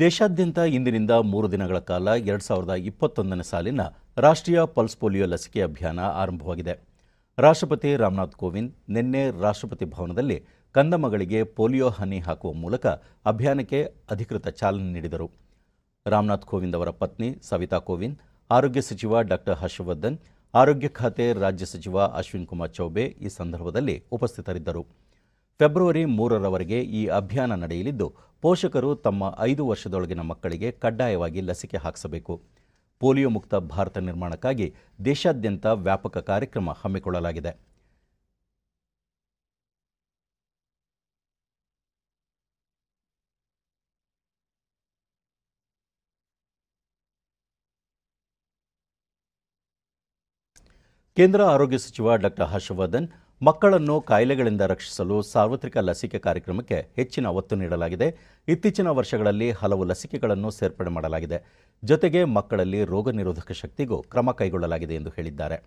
ದೇಶಾದ್ಯಂತ ಇಂದಿನಿಂದ 3 ದಿನಗಳ ಕಾಲ 2021ನೇ ಸಾಲಿನ ರಾಷ್ಟ್ರೀಯ ಪಲ್ಸ್ ಪೋಲಿಯೋ ಲಸಿಕೆ ಅಭಿಯಾನ ಆರಂಭವಾಗಿದೆ. ರಾಷ್ಟ್ರಪತಿ ರಾಮನಾಥ್ ಕೋವಿಂದ್ ನಿನ್ನೆ ರಾಷ್ಟ್ರಪತಿ ಭವನದಲ್ಲಿ ಕಂದಮಗಳಿಗೆ ಪೋಲಿಯೋ ಹನಿ ಹಾಕುವ ಮೂಲಕ ಅಭಿಯಾನಕ್ಕೆ ಅಧಿಕೃತ ಚಾಲನೆ ನೀಡಿದರು. ರಾಮನಾಥ್ ಕೋವಿಂದ್ ಅವರ ಪತ್ನಿ ಸವಿತಾ ಕೋವಿಂದ್, ಆರೋಗ್ಯ ಸಚಿವ ಡಾಕ್ಟರ್ ಹರ್ಷವರ್ಧನ್, ಆರೋಗ್ಯ ಖಾತೆ ರಾಜ್ಯ ಸಚಿವ ಅಶ್ವಿನಿ ಕುಮಾರ್ ಚೌಬೆ ಈ ಸಂದರ್ಭದಲ್ಲಿ ಉಪಸ್ಥಿತರಿದ್ದರು. ಫೆಬ್ರವರಿ 3ರವರೆಗೆ ಈ ಅಭಿಯಾನ ನಡೆಯಲಿದ್ದು, ಪೋಷಕರು ತಮ್ಮ 5 ವರ್ಷದೊಳಗಿನ ಮಕ್ಕಳಿಗೆ ಕಡ್ಡಾಯವಾಗಿ ಲಸಿಕೆ ಹಾಕಿಸಬೇಕು. ಪೋಲಿಯೋ ಮುಕ್ತ ಭಾರತ ನಿರ್ಮಾಣಕ್ಕಾಗಿ ದೇಶಾದ್ಯಂತ ವ್ಯಾಪಕ ಕಾರ್ಯಕ್ರಮ ಹಮ್ಮಿಕೊಳ್ಳಲಾಗಿದೆ. ಕೇಂದ್ರ ಆರೋಗ್ಯ ಸಚಿವ ಡಾಕ್ಟರ್ ಹರ್ಷವರ್ಧನ್ ಮಕ್ಕಳನ್ನು ಕಾಯಿಲೆಗಳಿಂದ ರಕ್ಷಿಸಲು ಸಾರ್ವತ್ರಿಕ ಲಸಿಕೆ ಕಾರ್ಯಕ್ರಮಕ್ಕೆ ಹೆಚ್ಚಿನ ಒತ್ತು ನೀಡಲಾಗಿದೆ. ಇತ್ತೀಚಿನ ವರ್ಷಗಳಲ್ಲಿ ಹಲವು ಲಸಿಕೆಗಳನ್ನು ಸೇರ್ಪಡೆ ಮಾಡಲಾಗಿದೆ. ಜೊತೆಗೆ ಮಕ್ಕಳಲ್ಲಿ ರೋಗ ನಿರೋಧಕ ಶಕ್ತಿಗೂ ಕ್ರಮ ಕೈಗೊಳ್ಳಲಾಗಿದೆ ಎಂದು ಹೇಳಿದ್ದಾರೆ.